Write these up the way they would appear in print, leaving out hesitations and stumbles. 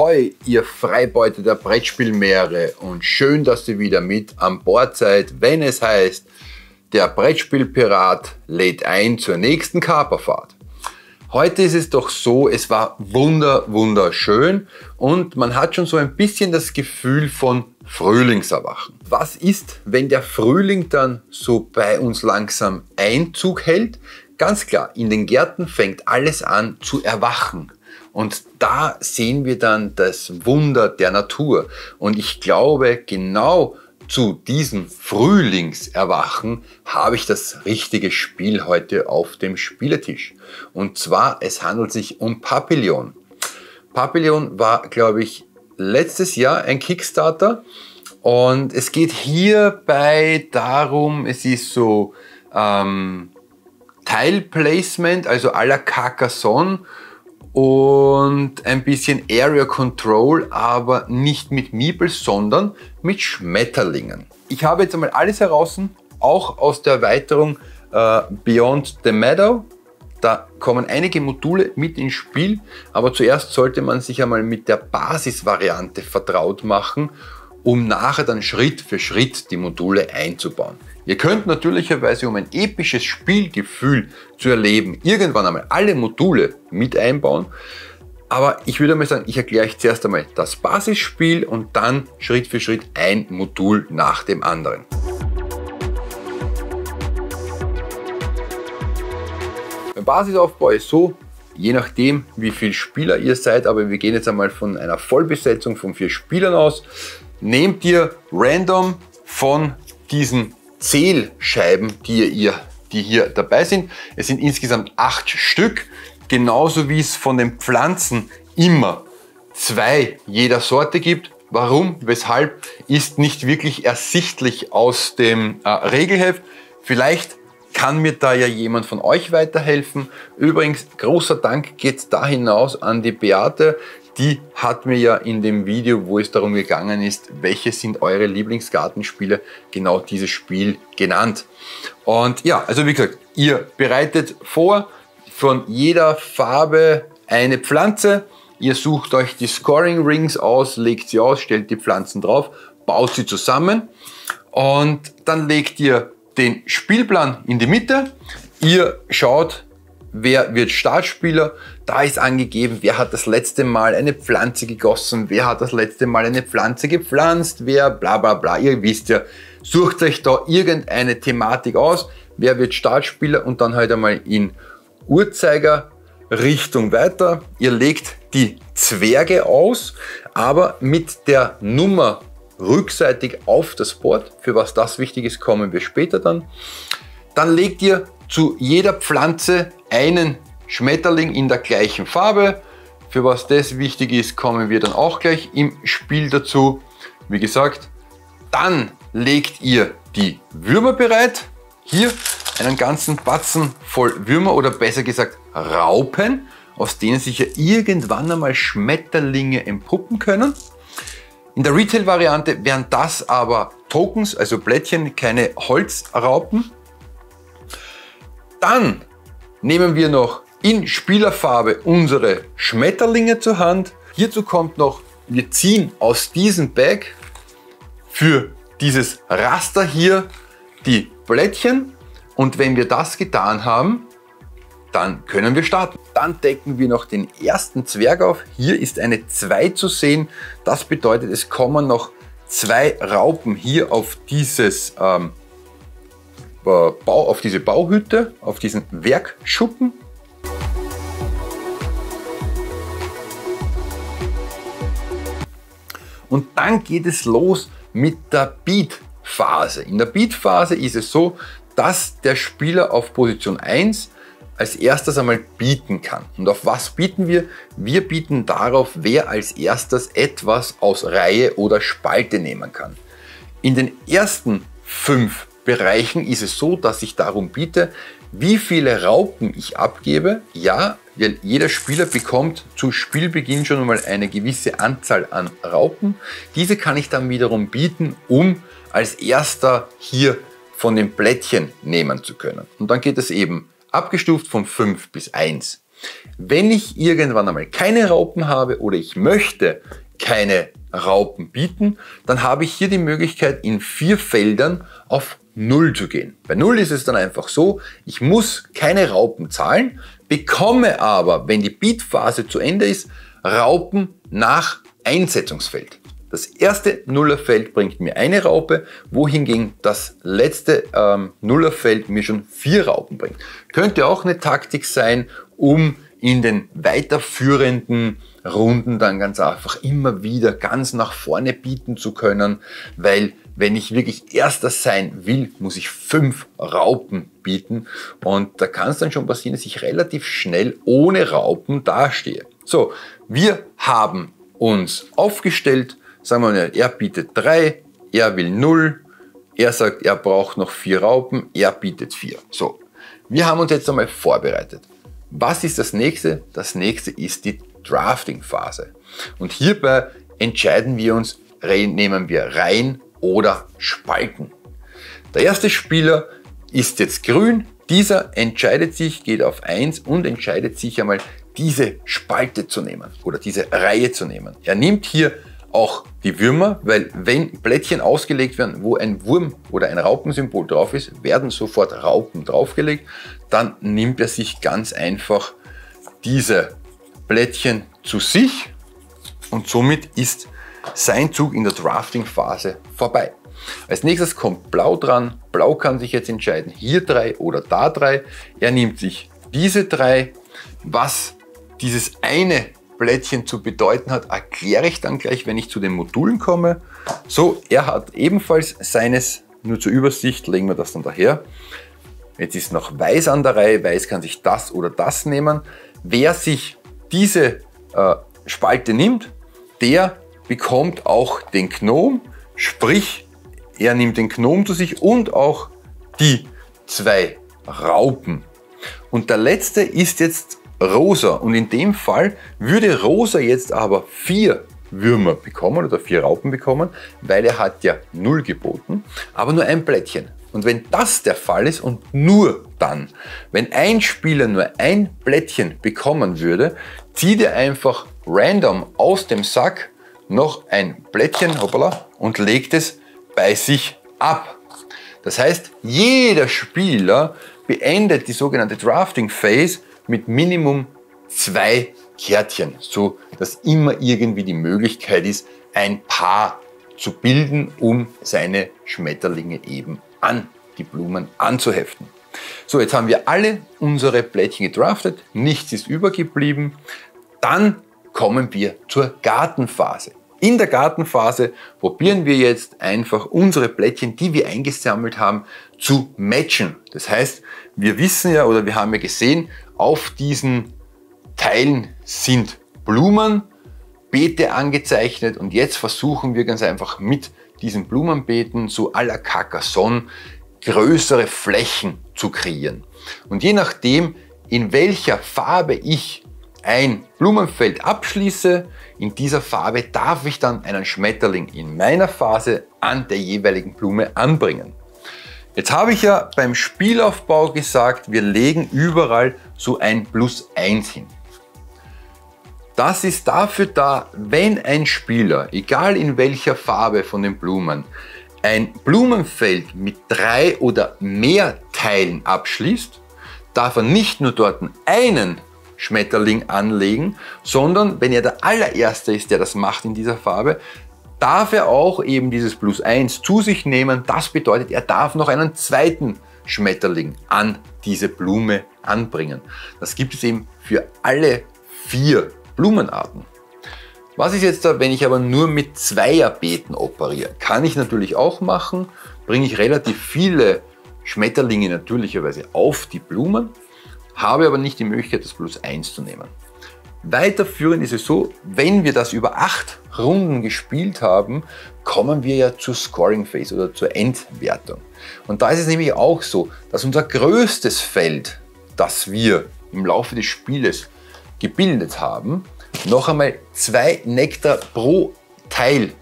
Ahoi, ihr Freibeuter der Brettspielmeere, und schön, dass ihr wieder mit an Bord seid, wenn es heißt, der Brettspielpirat lädt ein zur nächsten Kaperfahrt. Heute ist es doch so, es war wunderschön und man hat schon so ein bisschen das Gefühl von Frühlingserwachen. Was ist, wenn der Frühling dann so bei uns langsam Einzug hält? Ganz klar, in den Gärten fängt alles an zu erwachen. Und da sehen wir dann das Wunder der Natur. Und ich glaube, genau zu diesem Frühlingserwachen habe ich das richtige Spiel heute auf dem Spieletisch. Und zwar, es handelt sich um Papillon. Papillon war, glaube ich, letztes Jahr ein Kickstarter. Und es geht hierbei darum, es ist so Teilplacement, also à la Carcassonne. Und ein bisschen Area Control, aber nicht mit Meeples, sondern mit Schmetterlingen. Ich habe jetzt einmal alles heraus, auch aus der Erweiterung Beyond the Meadow. Da kommen einige Module mit ins Spiel, aber zuerst sollte man sich einmal mit der Basisvariante vertraut machen, um nachher dann Schritt für Schritt die Module einzubauen. Ihr könnt natürlicherweise, um ein episches Spielgefühl zu erleben, irgendwann einmal alle Module mit einbauen. Aber ich würde mal sagen, ich erkläre euch zuerst einmal das Basisspiel und dann Schritt für Schritt ein Modul nach dem anderen. Der Basisaufbau ist so, je nachdem wie viele Spieler ihr seid, aber wir gehen jetzt einmal von einer Vollbesetzung von 4 Spielern aus, nehmt ihr random von diesen Zählscheiben, die hier dabei sind. Es sind insgesamt 8 Stück, genauso wie es von den Pflanzen immer 2 jeder Sorte gibt. Warum, weshalb, ist nicht wirklich ersichtlich aus dem Regelheft. Vielleicht kann mir da ja jemand von euch weiterhelfen. Übrigens, großer Dank geht da hinaus an die Beate. Die hat mir ja in dem Video, wo es darum gegangen ist, welche sind eure Lieblingskartenspiele, genau dieses Spiel genannt. Und ja, also wie gesagt, ihr bereitet vor, von jeder Farbe eine Pflanze. Ihr sucht euch die Scoring Rings aus, legt sie aus, stellt die Pflanzen drauf, baut sie zusammen und dann legt ihr den Spielplan in die Mitte. Ihr schaut, wer wird Startspieler. Da ist angegeben, wer hat das letzte Mal eine Pflanze gegossen, wer hat das letzte Mal eine Pflanze gepflanzt, wer bla bla bla, ihr wisst ja. Sucht euch da irgendeine Thematik aus, wer wird Startspieler und dann halt einmal in Uhrzeigerrichtung weiter. Ihr legt die Zwerge aus, aber mit der Nummer rückseitig auf das Board. Für was das wichtig ist, kommen wir später dann. Dann legt ihr zu jeder Pflanze einen Schmetterling in der gleichen Farbe. Für was das wichtig ist, kommen wir dann auch gleich im Spiel dazu. Wie gesagt, dann legt ihr die Würmer bereit. Hier einen ganzen Batzen voll Würmer oder besser gesagt Raupen, aus denen sich ja irgendwann einmal Schmetterlinge entpuppen können. In der Retail-Variante wären das aber Tokens, also Blättchen, keine Holzraupen. Dann nehmen wir noch in Spielerfarbe unsere Schmetterlinge zur Hand. Hierzu kommt noch, wir ziehen aus diesem Bag für dieses Raster hier die Blättchen und wenn wir das getan haben, dann können wir starten. Dann decken wir noch den ersten Zwerg auf. Hier ist eine 2 zu sehen. Das bedeutet, es kommen noch 2 Raupen hier auf dieses auf diese Bauhütte, auf diesen Werkschuppen. Und dann geht es los mit der Beat-Phase. In der Beat-Phase ist es so, dass der Spieler auf Position 1 als erstes einmal bieten kann. Und auf was bieten wir? Wir bieten darauf, wer als erstes etwas aus Reihe oder Spalte nehmen kann. In den ersten 5 Bereichen ist es so, dass ich darum biete, wie viele Raupen ich abgebe. Ja, jeder Spieler bekommt zu Spielbeginn schon mal eine gewisse Anzahl an Raupen. Diese kann ich dann wiederum bieten, um als erster hier von den Blättchen nehmen zu können. Und dann geht es eben abgestuft von 5 bis 1. Wenn ich irgendwann einmal keine Raupen habe oder ich möchte keine Raupen bieten, dann habe ich hier die Möglichkeit, in 4 Feldern auf 0 zu gehen. Bei 0 ist es dann einfach so, ich muss keine Raupen zahlen, bekomme aber, wenn die Bietphase zu Ende ist, Raupen nach Einsetzungsfeld. Das erste Nullerfeld bringt mir eine Raupe, wohingegen das letzte Nullerfeld mir schon 4 Raupen bringt. Könnte auch eine Taktik sein, um in den weiterführenden Runden dann ganz einfach immer wieder ganz nach vorne bieten zu können, weil wenn ich wirklich Erster sein will, muss ich 5 Raupen bieten und da kann es dann schon passieren, dass ich relativ schnell ohne Raupen dastehe. So, wir haben uns aufgestellt, sagen wir mal, er bietet 3, er will 0, er sagt, er braucht noch 4 Raupen, er bietet 4. So, wir haben uns jetzt einmal vorbereitet. Was ist das nächste? Das nächste ist die Drafting-Phase. Und hierbei entscheiden wir uns, nehmen wir Reihen oder Spalten. Der erste Spieler ist jetzt grün, dieser entscheidet sich, geht auf 1 und entscheidet sich einmal, diese Spalte zu nehmen oder diese Reihe zu nehmen. Er nimmt hier auch die Würmer, weil wenn Plättchen ausgelegt werden, wo ein Wurm oder ein Raupensymbol drauf ist, werden sofort Raupen draufgelegt. Dann nimmt er sich ganz einfach diese Plättchen zu sich und somit ist sein Zug in der Drafting-Phase vorbei. Als nächstes kommt Blau dran. Blau kann sich jetzt entscheiden, hier 3 oder da 3. Er nimmt sich diese 3. Was dieses eine Plättchen zu bedeuten hat, erkläre ich dann gleich, wenn ich zu den Modulen komme. So, er hat ebenfalls seines, nur zur Übersicht, legen wir das dann daher. Jetzt ist noch Weiß an der Reihe, Weiß kann sich das oder das nehmen. Wer sich diese Spalte nimmt, der bekommt auch den Gnom, sprich, er nimmt den Gnom zu sich und auch die 2 Raupen. Und der letzte ist jetzt Rosa und in dem Fall würde Rosa jetzt aber 4 Würmer bekommen oder 4 Raupen bekommen, weil er hat ja 0 geboten, aber nur ein Plättchen. Und wenn das der Fall ist und nur dann, wenn ein Spieler nur ein Plättchen bekommen würde, zieht er einfach random aus dem Sack noch ein Plättchen, hoppala, und legt es bei sich ab. Das heißt, jeder Spieler beendet die sogenannte Drafting Phase mit Minimum 2 Kärtchen, so dass immer irgendwie die Möglichkeit ist, ein Paar zu bilden, um seine Schmetterlinge eben an die Blumen anzuheften. So, jetzt haben wir alle unsere Plättchen gedraftet, nichts ist übergeblieben. Dann kommen wir zur Gartenphase. In der Gartenphase probieren wir jetzt einfach unsere Plättchen, die wir eingesammelt haben, zu matchen. Das heißt, wir wissen ja oder wir haben ja gesehen, auf diesen Teilen sind Blumenbeete angezeichnet und jetzt versuchen wir ganz einfach mit diesen Blumenbeeten so à la Carcassonne größere Flächen zu kreieren. Und je nachdem, in welcher Farbe ich ein Blumenfeld abschließe, in dieser Farbe darf ich dann einen Schmetterling in meiner Phase an der jeweiligen Blume anbringen. Jetzt habe ich ja beim Spielaufbau gesagt, wir legen überall so ein +1 hin. Das ist dafür da, wenn ein Spieler, egal in welcher Farbe von den Blumen, ein Blumenfeld mit 3 oder mehr Teilen abschließt, darf er nicht nur dort einen Schmetterling anlegen, sondern wenn er der allererste ist, der das macht in dieser Farbe, darf er auch eben dieses +1 zu sich nehmen. Das bedeutet, er darf noch einen zweiten Schmetterling an diese Blume anbringen. Das gibt es eben für alle 4 Blumenarten. Was ist jetzt da, wenn ich aber nur mit 2er-Beeten operiere? Kann ich natürlich auch machen, bringe ich relativ viele Schmetterlinge natürlicherweise auf die Blumen, habe aber nicht die Möglichkeit, das +1 zu nehmen. Weiterführend ist es so, wenn wir das über 8 Runden gespielt haben, kommen wir ja zur Scoring Phase oder zur Endwertung. Und da ist es nämlich auch so, dass unser größtes Feld, das wir im Laufe des Spieles gebildet haben, noch einmal 2 Nektar pro Teil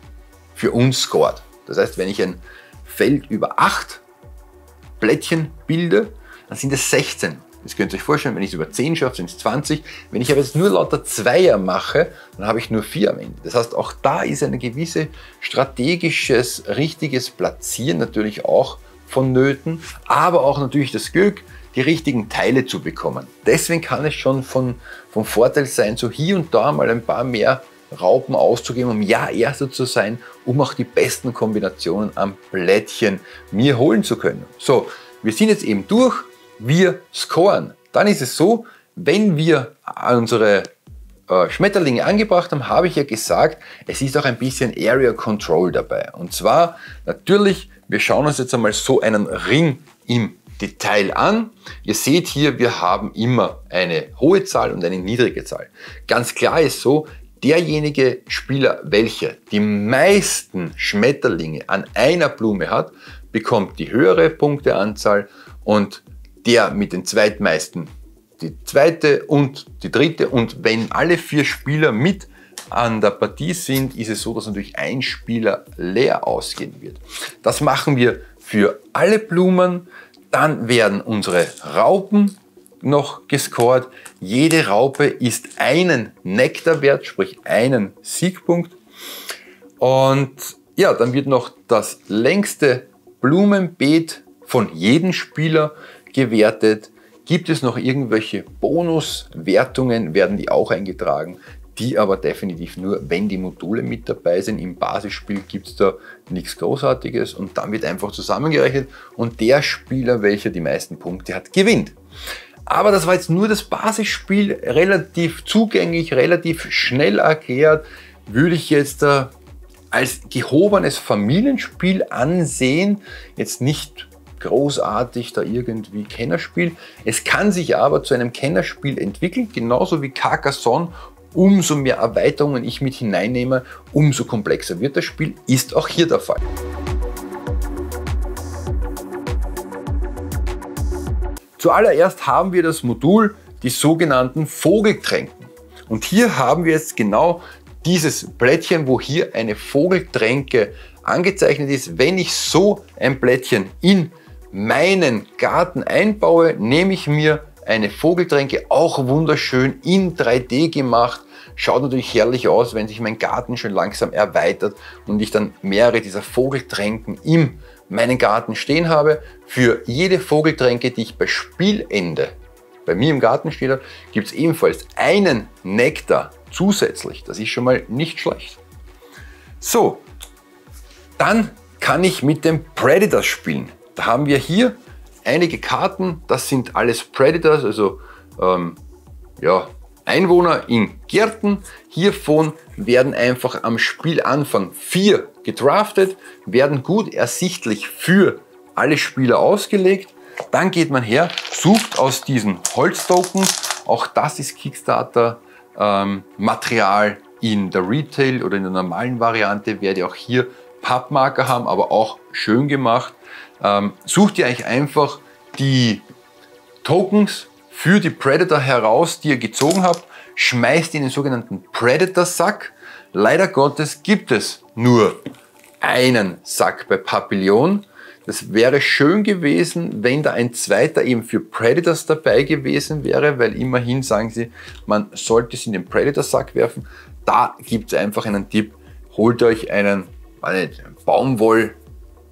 für uns scored. Das heißt, wenn ich ein Feld über 8 Plättchen bilde, dann sind es 16 Das könnt ihr euch vorstellen, wenn ich es über 10 schaffe, sind es 20. Wenn ich aber jetzt nur lauter Zweier mache, dann habe ich nur 4 am Ende. Das heißt, auch da ist ein gewisses strategisches, richtiges Platzieren natürlich auch vonnöten, aber auch natürlich das Glück, die richtigen Teile zu bekommen. Deswegen kann es schon von Vorteil sein, so hier und da mal ein paar mehr Raupen auszugeben, um ja Erster zu sein, um auch die besten Kombinationen am Plättchen mir holen zu können. So, wir sind jetzt eben durch, wir scoren. Dann ist es so, wenn wir unsere Schmetterlinge angebracht haben, habe ich ja gesagt, es ist auch ein bisschen Area Control dabei. Und zwar natürlich, wir schauen uns jetzt einmal so einen Ring im Detail an. Ihr seht hier, wir haben immer eine hohe Zahl und eine niedrige Zahl. Ganz klar ist so, derjenige Spieler, welcher die meisten Schmetterlinge an einer Blume hat, bekommt die höhere Punkteanzahl und der mit den zweitmeisten die zweite und die dritte. Und wenn alle 4 Spieler mit an der Partie sind, ist es so, dass natürlich ein Spieler leer ausgehen wird. Das machen wir für alle Blumen. Dann werden unsere Raupen noch gescored. Jede Raupe ist einen Nektar wert, sprich einen Siegpunkt. Und ja, dann wird noch das längste Blumenbeet von jedem Spieler gewertet. Gibt es noch irgendwelche Bonuswertungen, werden die auch eingetragen, die aber definitiv nur, wenn die Module mit dabei sind. Im Basisspiel gibt es da nichts Großartiges und dann wird einfach zusammengerechnet und der Spieler, welcher die meisten Punkte hat, gewinnt. Aber das war jetzt nur das Basisspiel, relativ zugänglich, relativ schnell erklärt, würde ich jetzt da als gehobenes Familienspiel ansehen, jetzt nicht großartig da irgendwie Kennerspiel. Es kann sich aber zu einem Kennerspiel entwickeln, genauso wie Carcassonne. Umso mehr Erweiterungen ich mit hineinnehme, umso komplexer wird das Spiel, ist auch hier der Fall. Zuallererst haben wir das Modul, die sogenannten Vogeltränken. Und hier haben wir jetzt genau dieses Plättchen, wo hier eine Vogeltränke angezeichnet ist. Wenn ich so ein Plättchen in meinen Garten einbaue, nehme ich mir eine Vogeltränke, auch wunderschön in 3D gemacht. Schaut natürlich herrlich aus, wenn sich mein Garten schon langsam erweitert und ich dann mehrere dieser Vogeltränken in meinem Garten stehen habe. Für jede Vogeltränke, die ich bei Spielende bei mir im Garten stehen habe, gibt es ebenfalls einen Nektar zusätzlich. Das ist schon mal nicht schlecht. So, dann kann ich mit dem Predator spielen. Da haben wir hier einige Karten, das sind alles Predators, also Einwohner in Gärten. Hiervon werden einfach am Spielanfang 4 gedraftet, werden gut ersichtlich für alle Spieler ausgelegt. Dann geht man her, sucht aus diesen Holztoken, auch das ist Kickstarter Material in der Retail oder in der normalen Variante, werdet ihr auch hier Pappmarker haben, aber auch schön gemacht. Sucht ihr euch einfach die Tokens für die Predator heraus, die ihr gezogen habt, schmeißt in den sogenannten Predator-Sack. Leider Gottes gibt es nur einen Sack bei Papillon. Das wäre schön gewesen, wenn da ein zweiter eben für Predators dabei gewesen wäre, weil immerhin sagen sie, man sollte es in den Predator-Sack werfen. Da gibt es einfach einen Tipp, holt euch einen Baumwoll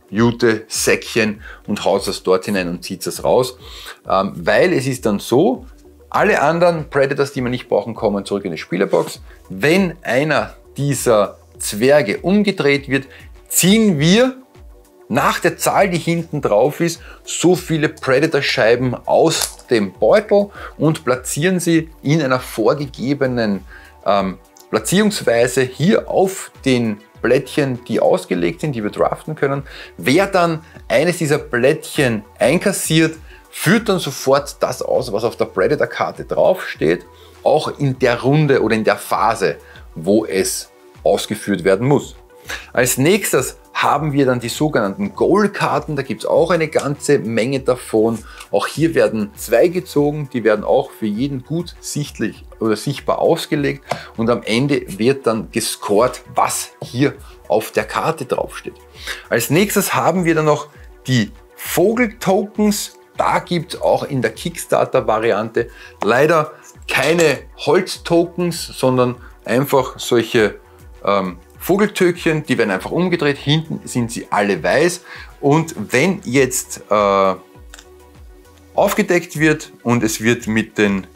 Jute, Säckchen und haut das dort hinein und zieht das raus, weil es ist dann so, alle anderen Predators, die wir nicht brauchen, kommen zurück in die Spielerbox. Wenn einer dieser Zwerge umgedreht wird, ziehen wir nach der Zahl, die hinten drauf ist, so viele Predator-Scheiben aus dem Beutel und platzieren sie in einer vorgegebenen Platzierungsweise hier auf den Plättchen, die ausgelegt sind, die wir draften können. Wer dann eines dieser Plättchen einkassiert, führt dann sofort das aus, was auf der Predator-Karte draufsteht, auch in der Runde oder in der Phase, wo es ausgeführt werden muss. Als nächstes haben wir dann die sogenannten Goal-Karten, da gibt es auch eine ganze Menge davon. Auch hier werden 2 gezogen, die werden auch für jeden gut sichtlich oder sichtbar ausgelegt und am Ende wird dann gescored, was hier auf der Karte draufsteht. Als nächstes haben wir dann noch die Vogeltokens, Da gibt es auch in der Kickstarter-Variante leider keine Holztokens, sondern einfach solche Vogeltökchen, die werden einfach umgedreht. Hinten sind sie alle weiß und wenn jetzt aufgedeckt wird und es wird mit den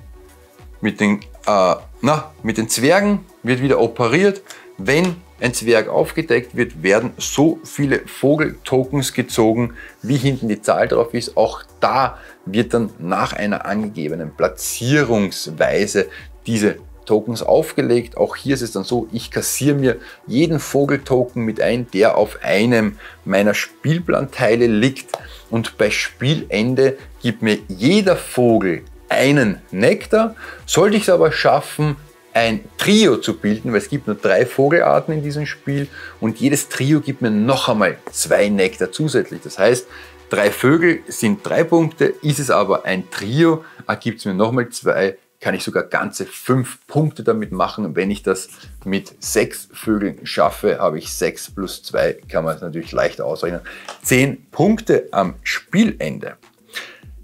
Zwergen wird wieder operiert. Wenn ein Zwerg aufgedeckt wird, werden so viele Vogeltokens gezogen, wie hinten die Zahl drauf ist. Auch da wird dann nach einer angegebenen Platzierungsweise diese Tokens aufgelegt. Auch hier ist es dann so, ich kassiere mir jeden Vogeltoken mit ein, der auf einem meiner Spielplanteile liegt. Und bei Spielende gibt mir jeder Vogel einen Nektar. Sollte ich es aber schaffen, ein Trio zu bilden, weil es gibt nur 3 Vogelarten in diesem Spiel und jedes Trio gibt mir noch einmal 2 Nektar zusätzlich. Das heißt, 3 Vögel sind 3 Punkte, ist es aber ein Trio, ergibt es mir nochmal 2, kann ich sogar ganze 5 Punkte damit machen. Wenn ich das mit 6 Vögeln schaffe, habe ich 6 plus 2, kann man es natürlich leicht ausrechnen, 10 Punkte am Spielende.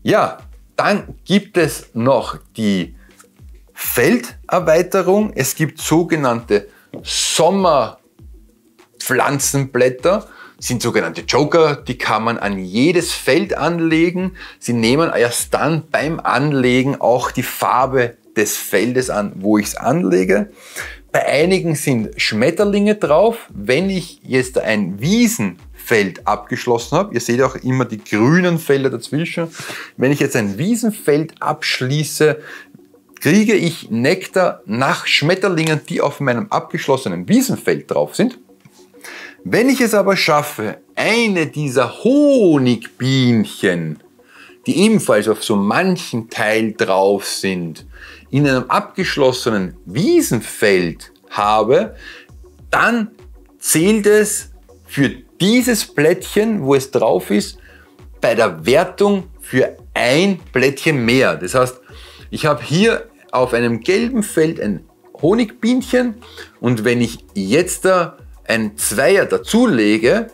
Ja, dann gibt es noch die Felderweiterung. Es gibt sogenannte Sommerpflanzenblätter, sind sogenannte Joker, die kann man an jedes Feld anlegen. Sie nehmen erst dann beim Anlegen auch die Farbe des Feldes an, wo ich es anlege. Bei einigen sind Schmetterlinge drauf. Wenn ich jetzt ein Wiesenfeld abgeschlossen habe, ihr seht auch immer die grünen Felder dazwischen, wenn ich jetzt ein Wiesenfeld abschließe, kriege ich Nektar nach Schmetterlingen, die auf meinem abgeschlossenen Wiesenfeld drauf sind. Wenn ich es aber schaffe, eine dieser Honigbienchen, die ebenfalls auf so manchen Teil drauf sind, in einem abgeschlossenen Wiesenfeld habe, dann zählt es für dieses Blättchen, wo es drauf ist, bei der Wertung für ein Blättchen mehr. Das heißt, ich habe hier auf einem gelben Feld ein Honigbienchen und wenn ich jetzt da ein Zweier dazu lege,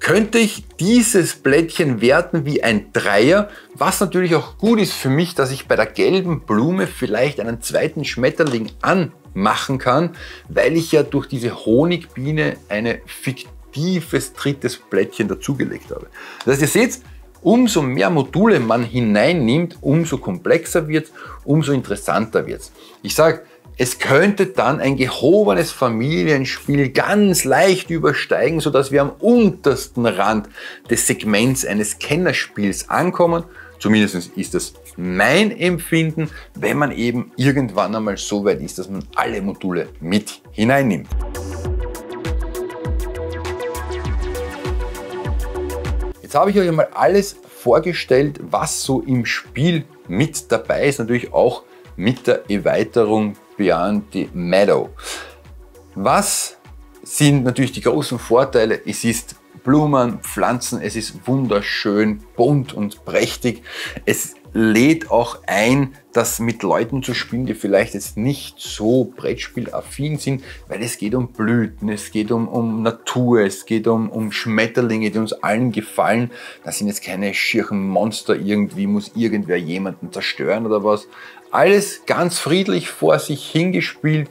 könnte ich dieses Blättchen werten wie ein Dreier, was natürlich auch gut ist für mich, dass ich bei der gelben Blume vielleicht einen zweiten Schmetterling anmachen kann, weil ich ja durch diese Honigbiene ein fiktives drittes Blättchen dazugelegt habe. Das heißt, ihr seht, umso mehr Module man hineinnimmt, umso komplexer wird es, umso interessanter wird es. Ich sage, es könnte dann ein gehobenes Familienspiel ganz leicht übersteigen, sodass wir am untersten Rand des Segments eines Kennerspiels ankommen. Zumindest ist das mein Empfinden, wenn man eben irgendwann einmal so weit ist, dass man alle Module mit hineinnimmt. Jetzt habe ich euch einmal alles vorgestellt, was so im Spiel mit dabei ist, natürlich auch mit der Erweiterung Beyond the Meadow. Was sind natürlich die großen Vorteile? Es ist Blumen, Pflanzen, es ist wunderschön, bunt und prächtig. Es lädt auch ein, das mit Leuten zu spielen, die vielleicht jetzt nicht so brettspielaffin sind, weil es geht um Blüten, es geht um Natur, es geht um Schmetterlinge, die uns allen gefallen. Das sind jetzt keine schirchen Monster, irgendwie muss irgendwer jemanden zerstören oder was. Alles ganz friedlich vor sich hingespielt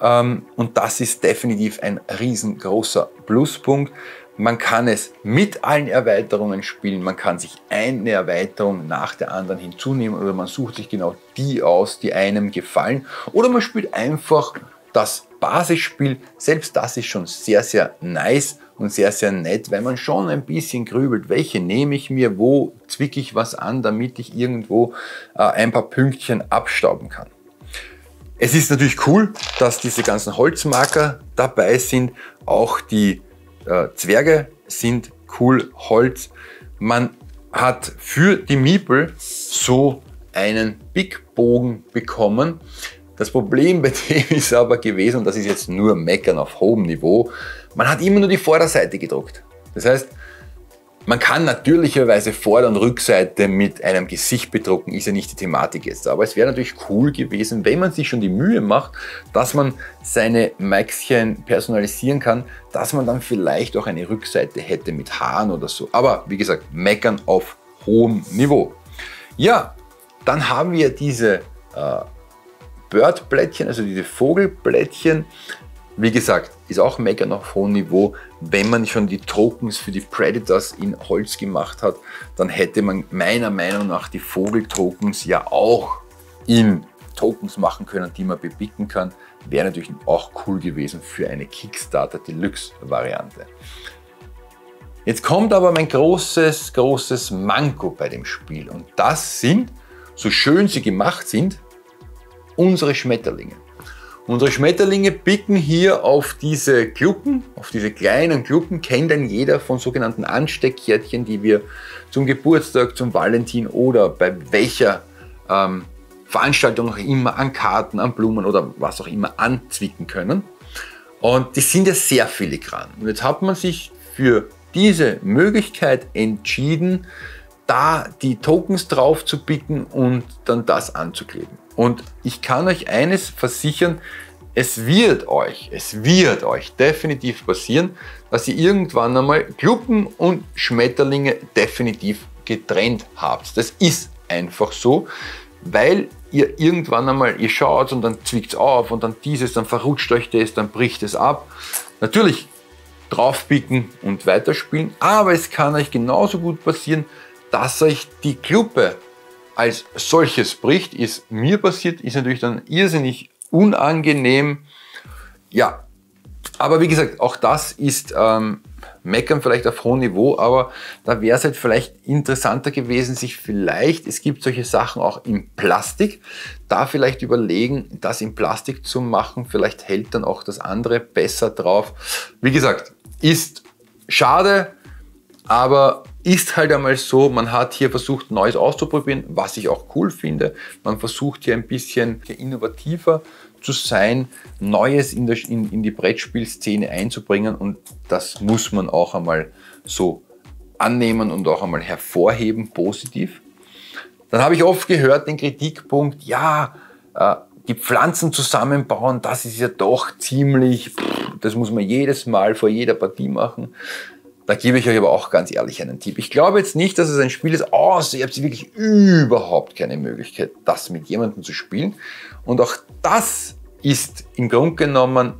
und das ist definitiv ein riesengroßer Pluspunkt. Man kann es mit allen Erweiterungen spielen, man kann sich eine Erweiterung nach der anderen hinzunehmen oder man sucht sich genau die aus, die einem gefallen. Oder man spielt einfach das Basisspiel, selbst das ist schon sehr, sehr nice und sehr, sehr nett, weil man schon ein bisschen grübelt, welche nehme ich mir, wo zwicke ich was an, damit ich irgendwo ein paar Pünktchen abstauben kann. Es ist natürlich cool, dass diese ganzen Holzmarker dabei sind, auch die Zwerge sind cool Holz. Man hat für die Miepel so einen Big Bogen bekommen. Das Problem bei dem ist aber gewesen, und das ist jetzt nur Meckern auf hohem Niveau, man hat immer nur die Vorderseite gedruckt. Das heißt, man kann natürlicherweise Vorder- und Rückseite mit einem Gesicht bedrucken, ist ja nicht die Thematik jetzt. Aber es wäre natürlich cool gewesen, wenn man sich schon die Mühe macht, dass man seine Maxchen personalisieren kann, dass man dann vielleicht auch eine Rückseite hätte mit Haaren oder so. Aber wie gesagt, meckern auf hohem Niveau. Ja, dann haben wir diese Bird-Blättchen, also diese Vogelblättchen. Wie gesagt, ist auch Meckern auf hohem Niveau. Wenn man schon die Tokens für die Predators in Holz gemacht hat, dann hätte man meiner Meinung nach die Vogeltokens ja auch in Tokens machen können, die man bepicken kann. Wäre natürlich auch cool gewesen für eine Kickstarter Deluxe Variante. Jetzt kommt aber mein großes Manko bei dem Spiel, und das sind, so schön sie gemacht sind, unsere Schmetterlinge. Unsere Schmetterlinge picken hier auf diese Glucken, auf diese kleinen Glucken, kennt dann jeder von sogenannten Ansteckkärtchen, die wir zum Geburtstag, zum Valentin oder bei welcher Veranstaltung auch immer an Karten, an Blumen oder was auch immer anzwicken können. Und die sind ja sehr filigran. Und jetzt hat man sich für diese Möglichkeit entschieden, da die Tokens drauf zu picken und dann das anzukleben. Und ich kann euch eines versichern, es wird euch definitiv passieren, dass ihr irgendwann einmal Glucken und Schmetterlinge definitiv getrennt habt. Das ist einfach so, weil ihr irgendwann einmal, ihr schaut und dann zwickt es auf und dann dieses, dann verrutscht euch das, dann bricht es ab. Natürlich draufpicken und weiterspielen, aber es kann euch genauso gut passieren, dass euch die Gluppe als solches bricht. Ist mir passiert, ist natürlich dann irrsinnig unangenehm. Ja, aber wie gesagt, auch das ist Meckern vielleicht auf hohem Niveau, aber da wäre es halt vielleicht interessanter gewesen, sich vielleicht, es gibt solche Sachen auch in Plastik, da vielleicht überlegen, das in Plastik zu machen, vielleicht hält dann auch das andere besser drauf. Wie gesagt, ist schade, aber ist halt einmal so, man hat hier versucht, Neues auszuprobieren, was ich auch cool finde. Man versucht hier ein bisschen innovativer zu sein, Neues in die Brettspielszene einzubringen, und das muss man auch einmal so annehmen und auch einmal hervorheben, positiv. Dann habe ich oft gehört den Kritikpunkt, ja, die Pflanzen zusammenbauen, das ist ja doch ziemlich, das muss man jedes Mal vor jeder Partie machen. Da gebe ich euch aber auch ganz ehrlich einen Tipp. Ich glaube jetzt nicht, dass es ein Spiel ist, außer ihr habt wirklich überhaupt keine Möglichkeit, das mit jemandem zu spielen. Und auch das ist im Grunde genommen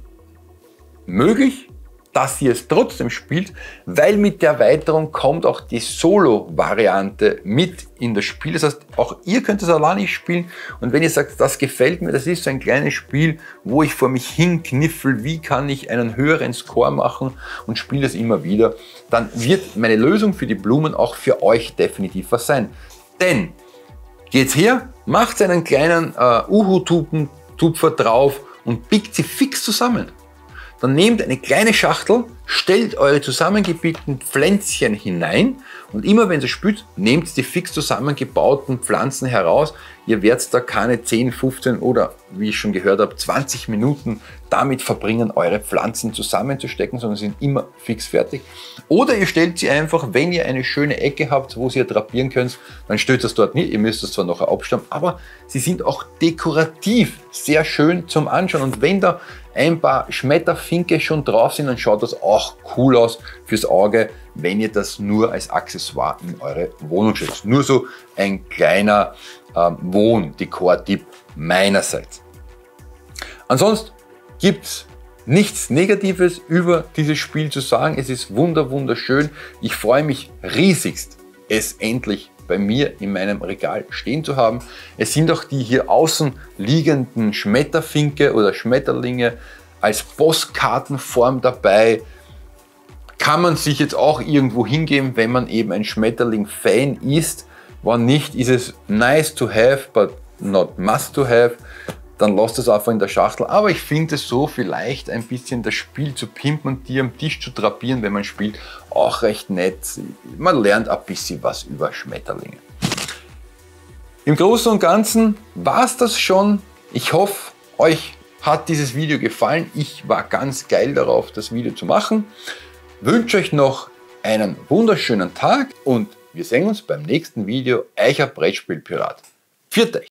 möglich, dass ihr es trotzdem spielt, weil mit der Erweiterung kommt auch die Solo-Variante mit in das Spiel. Das heißt, auch ihr könnt es alleine spielen, und wenn ihr sagt, das gefällt mir, das ist so ein kleines Spiel, wo ich vor mich hinkniffel, wie kann ich einen höheren Score machen und spiele das immer wieder, dann wird meine Lösung für die Blumen auch für euch definitiv was sein. Denn geht's her, macht einen kleinen Uhu-Tupfer drauf und pickt sie fix zusammen. Dann nehmt eine kleine Schachtel, stellt eure zusammengepickten Pflänzchen hinein, und immer wenn ihr spült, nehmt die fix zusammengebauten Pflanzen heraus. Ihr werdet da keine 10, 15 oder, wie ich schon gehört habe, 20 Minuten damit verbringen, eure Pflanzen zusammenzustecken, sondern sind immer fix fertig. Oder ihr stellt sie einfach, wenn ihr eine schöne Ecke habt, wo sie drapieren könnt, dann stellt das dort nicht. Ihr müsst das zwar noch abstammen, aber sie sind auch dekorativ sehr schön zum Anschauen. Und wenn da ein paar Schmetterfinke schon drauf sind, dann schaut das auch cool aus fürs Auge, wenn ihr das nur als Accessoire in eure Wohnung stellt. Nur so ein kleiner Wohndekor-Tipp meinerseits. Ansonsten gibt es nichts Negatives über dieses Spiel zu sagen. Es ist wunderschön. Ich freue mich riesigst, es endlich bei mir in meinem Regal stehen zu haben. Es sind auch die hier außen liegenden Schmetterfinke oder Schmetterlinge als Postkartenform dabei. Kann man sich jetzt auch irgendwo hingeben, wenn man eben ein Schmetterling-Fan ist. Wenn nicht, ist es nice to have, but not must to have. Dann lasst es einfach in der Schachtel. Aber ich finde es so, vielleicht ein bisschen das Spiel zu pimpen und die am Tisch zu drapieren, wenn man spielt, auch recht nett. Man lernt ein bisschen was über Schmetterlinge. Im Großen und Ganzen war es das schon. Ich hoffe, euch hat dieses Video gefallen. Ich war ganz geil darauf, das Video zu machen. Wünsche euch noch einen wunderschönen Tag, und wir sehen uns beim nächsten Video. Euer Brettspielpirat. Pfiat euch!